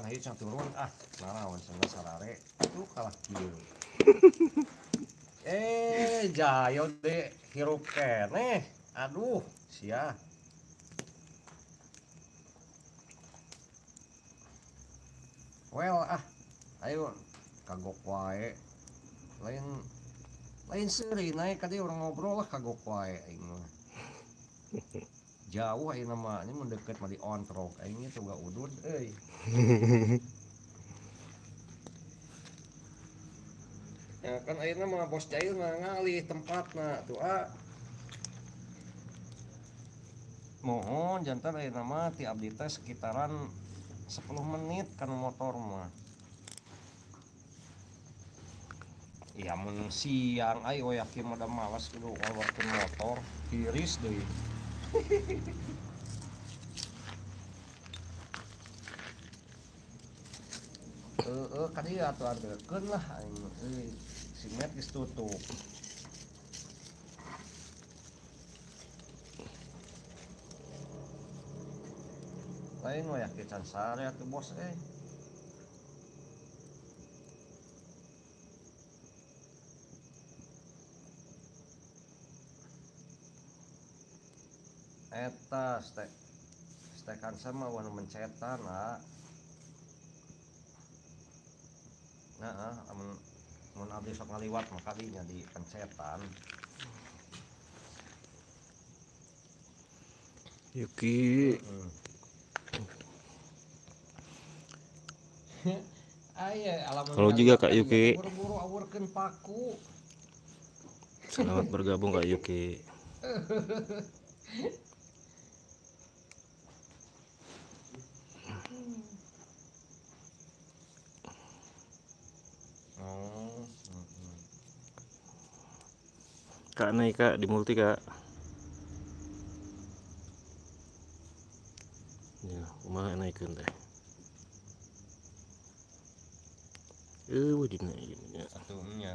Kang Hayu yang turun, narawan sama sarare itu kalah kieu. Jayo deh hirup keneh. Aduh, sia. Well, ayo kagok wae. Lain seuri naik tadi orang ngobrol lah kagok wae aing mah. Jauh aja nama ini mendekat mah di ontrok aing itu gak udud euy. Ya kan akhirnya mah bos Jail mah ngalih tempatna tuh mohon jantan akhirnya mah ti abdi teh sekitaran 10 menit kan motor mah. Ya mun siang ai we yakin udah malas kudu ngawakkeun motor tiris deui. Kan iya atuh andelkeun lah aing si net geus tutup. Lain we yakin can sare atuh bos Eta stekan sama wanu mencetan lah. Nah, mun abdi sok ngaliwat mah kadinya di pencetan. Yuki. Kalau juga Kak Yuki. Buru-buru awurkeun paku. Selamat bergabung Kak Yuki. Kak naik Kak di multi Kak. Ya, kumaha naikeun teh. Wajib naik ya. Satunya.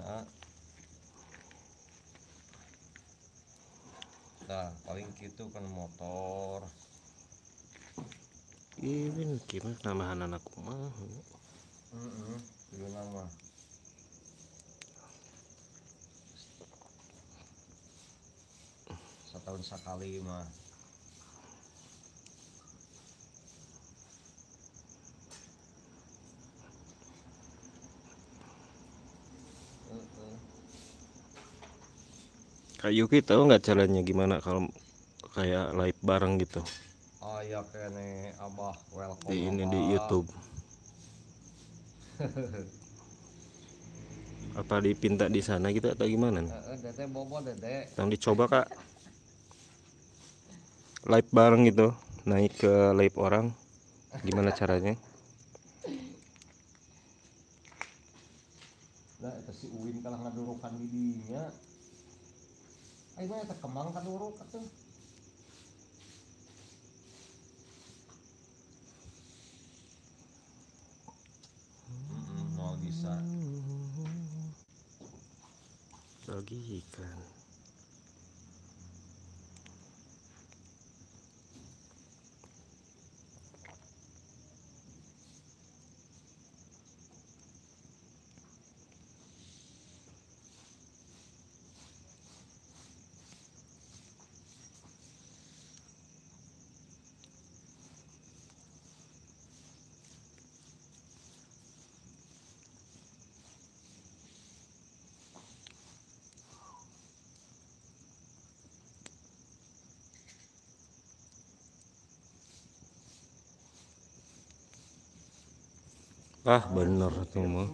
Nah, paling gitu kan motor. Ini gimana namahan anakku mah. Gimana mah. Setahun sekali mah. Kak Yuki tahu nggak caranya gimana kalau kayak live bareng gitu? Oh iya kene Abah welcome. Ini di YouTube. Apa dipinta di sana gitu atau gimana? Dede bobo dede. Yang dicoba Kak. Live bareng gitu, naik ke live orang, gimana caranya? Nah, itu si Uwin kalah ngadurukan bidinya. Ayo eta kembang kaduruk atuh. Mau bisa. Lagi ikan. Bener tuh mah.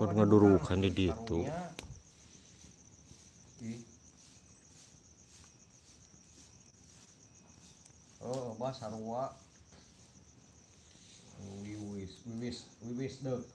Kudu ngadurukan di ditu. Bah sarua. Wiwis deket.